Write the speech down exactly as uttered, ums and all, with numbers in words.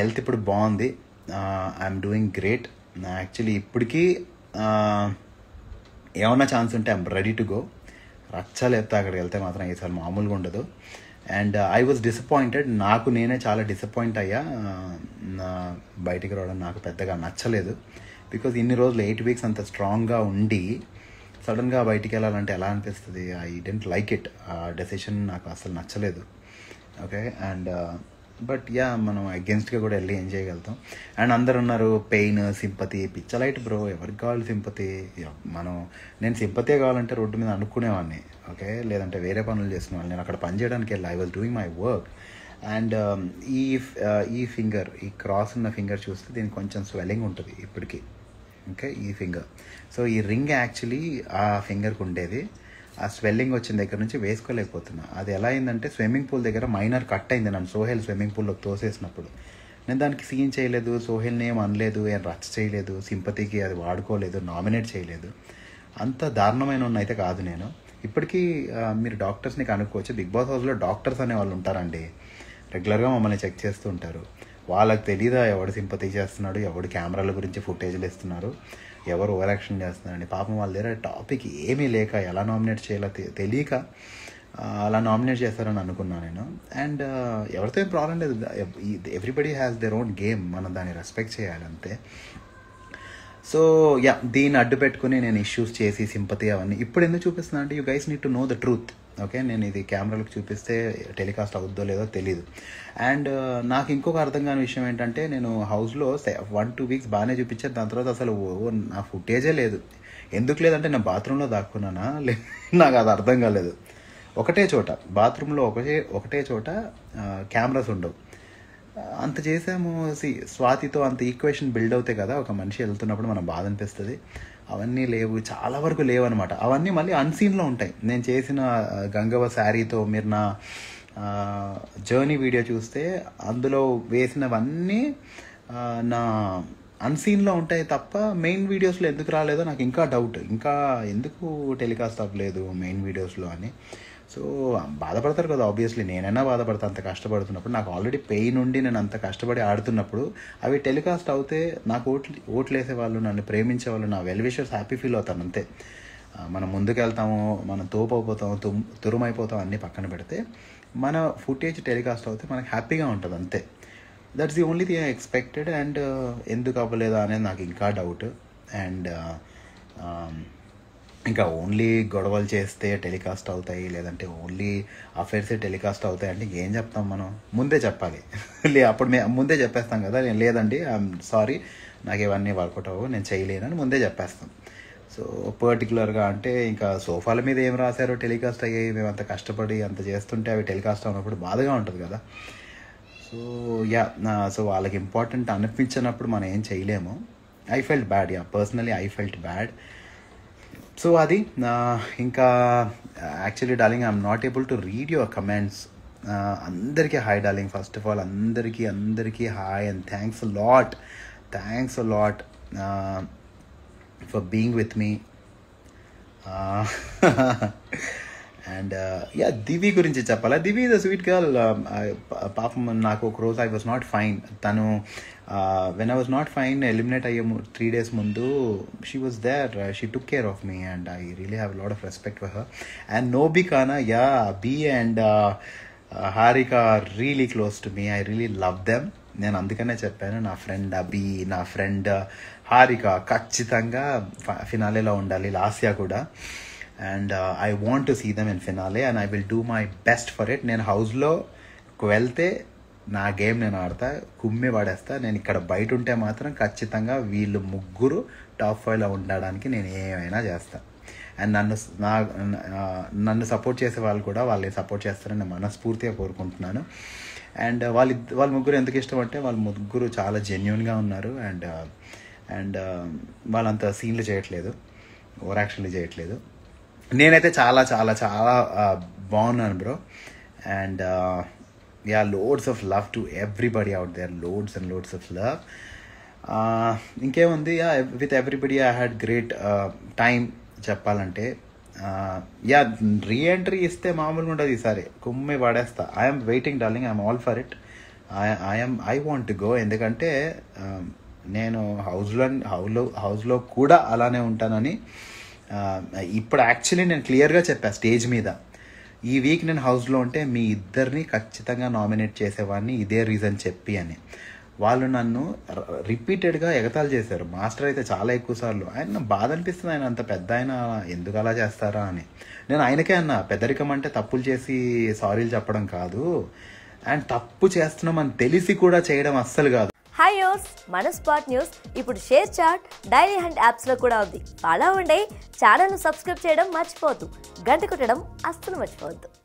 Health इप्पुडु बागुंदी I'm doing great actually ఇప్పటికీ ఏమైనా ఛాన్స్ ఉంటే ఐఎమ్ రెడీ టు గో రచ్చ లేకపోతే అక్కడికి వెళ్తే మాత్రం ఈసారి మామూలుగా ఉండదు అండ్ ఐ వాజ్ డిసప్పాయింటెడ్ నాకు నేనే చాలా డిసప్పాయింట్ అయ్యా బయటికి రావడం నాకు పెద్దగా నచ్చలేదు బికాజ్ ఇన్ని రోజులు ఎయిట్ వీక్స్ అంత స్ట్రాంగ్గా ఉండి సడన్గా బయటికి వెళ్ళాలంటే ఎలా అనిపిస్తుంది ఐ డెంట్ లైక్ ఇట్ ఆ డెసిషన్ నాకు అసలు నచ్చలేదు ఓకే అండ్ బట్ యా మనం అగెన్స్ట్గా కూడా వెళ్ళి ఎంజాయ్ చేస్తాం అండ్ అందరు ఉన్నారు పెయిన్ సింపతి పిచ్చలైట్ బ్రో ఎవరికి కావాలి సింపతి మనం నేను సింపతే కావాలంటే రోడ్డు మీద అనుకునేవాడిని ఓకే లేదంటే వేరే పనులు చేసుకునేవాడిని నేను అక్కడ పని చేయడానికి వెళ్ళి I was doing my work and ఈ ఈ ఫింగర్ ఈ క్రాస్ ఉన్న ఫింగర్ చూస్తే దీనికి కొంచెం స్వెల్లింగ్ ఉంటుంది ఇప్పటికీ ఓకే ఈ ఫింగర్ సో ఈ రింగ్ యాక్చువల్లీ ఆ ఫింగర్కి ఉండేది ఆ స్వెల్లింగ్ వచ్చిన దగ్గర నుంచి వేసుకోలేకపోతున్నా అది ఎలా అయిందంటే స్విమ్మింగ్ పూల్ దగ్గర మైనర్ కట్ అయింది నన్ను సోహెల్ స్విమ్మింగ్ పూల్లో తోసేసినప్పుడు నేను దానికి సీన్ చేయలేదు సోహెల్ని ఏం అనలేదు ఏం రచ్చ చేయలేదు సింపతికి అది వాడుకోలేదు నామినేట్ చేయలేదు అంత దారుణమైన ఉన్న అయితే కాదు నేను ఇప్పటికీ మీరు డాక్టర్స్ని కనుక్కోవచ్చు బిగ్ బాస్ హౌస్లో డాక్టర్స్ అనే వాళ్ళు ఉంటారండి రెగ్యులర్గా మమ్మల్ని చెక్ చేస్తూ ఉంటారు వాళ్ళకి తెలీదా ఎవడు సింపతి చేస్తున్నాడు ఎవడు కెమెరాల గురించి ఫుటేజ్లు ఇస్తున్నారు ఎవరు ఓవర్ యాక్షన్ చేస్తున్నారండి పాపం వాళ్ళ దగ్గర టాపిక్ ఏమీ లేక ఎలా నామినేట్ చేయాలో తెలియక అలా నామినేట్ చేస్తారని అనుకున్నాను నేను అండ్ ఎవరితో ఏం ప్రాబ్లం లేదు everybody has their own game మనం దాన్ని రెస్పెక్ట్ చేయాలి అంతే సో యా దీన్ని అడ్డు పెట్టుకుని నేను ఇష్యూస్ చేసి సింపతి అవన్నీ ఇప్పుడు ఎందుకు చూపిస్తున్నాను అంటే you guys need to know the truth okay నేను ఇది కెమెరాలకు చూపిస్తే టెలికాస్ట్ అవుద్దో లేదో తెలీదు అండ్ నాకు ఇంకొక అర్థం కాని విషయం ఏంటంటే నేను హౌస్లో వన్ టూ వీక్స్ బాగానే చూపించాను దాని తర్వాత అసలు నా ఫుటేజే లేదు ఎందుకు లేదంటే నేను బాత్రూంలో దాక్కున్నానా లే నాకు అది అర్థం కాలేదు ఒకటే చోట బాత్రూంలో ఒకటే ఒకటే చోట కెమెరాస్ ఉండవు అంత చేసాము సి స్వాతితో అంత ఈక్వేషన్ బిల్డ్ అవుతాయి కదా ఒక మనిషి వెళ్తున్నప్పుడు మనం బాధ అనిపిస్తుంది అవన్నీ లేవు చాలా వరకు లేవు అనమాట అవన్నీ మళ్ళీ అన్సీన్లో ఉంటాయి నేను చేసిన గంగవ శారీతో మీరు నా జర్నీ వీడియో చూస్తే అందులో వేసినవన్నీ నా అన్సీన్లో ఉంటాయి తప్ప మెయిన్ వీడియోస్లో ఎందుకు రాలేదో నాకు ఇంకా డౌట్ ఇంకా ఎందుకు టెలికాస్ట్ అవ్వలేదు మెయిన్ వీడియోస్లో అని సో బాధపడతారు కదా ఆబ్వియస్లీ నేనైనా బాధపడతా అంత కష్టపడుతున్నప్పుడు నాకు ఆల్రెడీ పెయిన్ ఉండి నేను అంత కష్టపడి ఆడుతున్నప్పుడు అవి టెలికాస్ట్ అవుతే నాకు ఓట్లు ఓట్లేసే వాళ్ళు నన్ను ప్రేమించే వాళ్ళు నా వెల్ విషర్స్ హ్యాపీ ఫీల్ అవుతాను అంతే మనం ముందుకెళ్తాము మనం తోపైపోతాము తుమ్ తురుమైపోతాం అన్నీ పక్కన పెడితే మన ఫుటేజ్ టెలికాస్ట్ అవుతే మనకు హ్యాపీగా ఉంటుంది అంతే that's the only thing I expected and ఎందుకు అవ్వలేదా అనేది నాకు ఇంకా డౌట్ అండ్ ఇంకా ఓన్లీ గొడవలు చేస్తే టెలికాస్ట్ అవుతాయి లేదంటే ఓన్లీ అఫైర్సే టెలికాస్ట్ అవుతాయి అంటే ఏం చెప్తాం మనం ముందే చెప్పాలి లే అప్పుడు మే ముందే చెప్పేస్తాం కదా నేను లేదండి ఐఎమ్ సారీ నాకు ఇవన్నీ వర్కౌట్ అవ్వవు నేను చేయలేనని ముందే చెప్పేస్తాం సో పర్టికులర్గా అంటే ఇంకా సోఫాల మీద ఏం రాశారో టెలికాస్ట్ అయ్యాయి మేము అంత కష్టపడి అంత చేస్తుంటే అవి టెలికాస్ట్ అవునప్పుడు బాధగా ఉంటుంది కదా సో యా సో వాళ్ళకి ఇంపార్టెంట్ అనిపించినప్పుడు మనం ఏం చేయలేము I felt bad yeah personally I felt bad so అది ఇంకా actually darling I'm not able to read your comments అందరికీ hi darling first of all అందరికీ అందరికీ hi and thanks lot thanks lot for being with me and yeah Divi గురించి చెప్పాలా Divi is a sweet girl పాపం నాకు ఒక రోజు ఐ వాజ్ నాట్ ఫైన్ తను when I was not fine eliminate అయ్యే త్రీ డేస్ ముందు she was there she took care of me and I really have lot of respect for her and నోబి కానా yeah be and Harika are really close to me I really love them నేను అందుకనే చెప్పాను నా friend అబీ నా friend Harika ఖచ్చితంగా ఫినాలేలో ఉండాలి లాస్యా కూడా and uh, I want to see them in finale and I will do my best for it nen house lo velte na game nen aadta kumme vadesta nen ikkada byte unte matram kachithanga veellu mugguru top five la undadaniki nen emaina chesta and nannu nannu support chese vaallu kuda vaallu support chestarani manaspoortiga korukuntunanu and vaallu vaallu mugguru enduku ishtam ante vaallu mugguru chaala genuine ga unnaru and and vaalanta scene lu cheyatledu over action lu cheyatledu నేనైతే చాలా చాలా చాలా బాగున్నాను bro and yeah loads of love to everybody out there loads and loads of love ఇంకేముంది with everybody I had great time చెప్పాలంటే yeah reentry ఇస్తే మామూలుగా ఉంటుంది ఈసారి కుమ్మి పడేస్తా I'm waiting darling I'm all for it I'm I want to go, ఎందుకంటే నేను హౌస్లో హౌలో హౌస్లో కూడా అలానే ఉంటానని ఇప్పుడు యాక్చువల్లీ నేను క్లియర్గా చెప్పాను స్టేజ్ మీద. ఈ వీక్ నేను హౌస్లో ఉంటే మీ ఇద్దరిని ఖచ్చితంగా నామినేట్ చేసేవాడిని ఇదే రీజన్ చెప్పి అని. వాళ్ళు నన్ను రిపీటెడ్గా ఎగతాలు చేశారు. మాస్టర్ అయితే చాలా ఎక్కువ సార్లు. ఆయన బాధ అనిపిస్తుంది, ఆయన అంత పెద్ద ఆయన ఎందుకు అలా చేస్తారా అని. నేను ఆయనకే అన్నా, పెద్దరికం అంటే తప్పులు చేసి సారీలు చెప్పడం కాదు, అండ్ తప్పు చేస్తున్నాం అని తెలిసి కూడా చేయడం అస్సలు కాదు. హై యోస్, మన స్పాట్ న్యూస్ ఇప్పుడు షేర్ చాట్, డైలీ హంట్ యాప్స్లో కూడా ఉంది. ఫాలో అవ్వండి, ఛానల్ను సబ్స్క్రైబ్ చేయడం మర్చిపోవద్దు, గంట కొట్టడం అస్సలు మర్చిపోవద్దు.